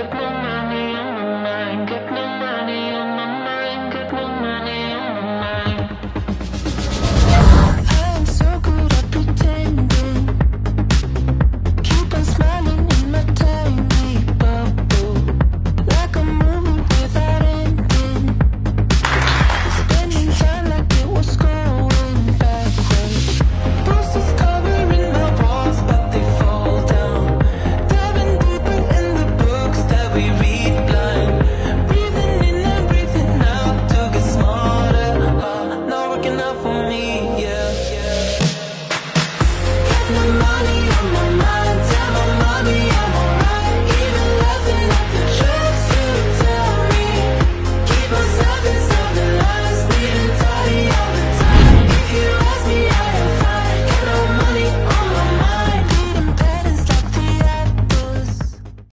We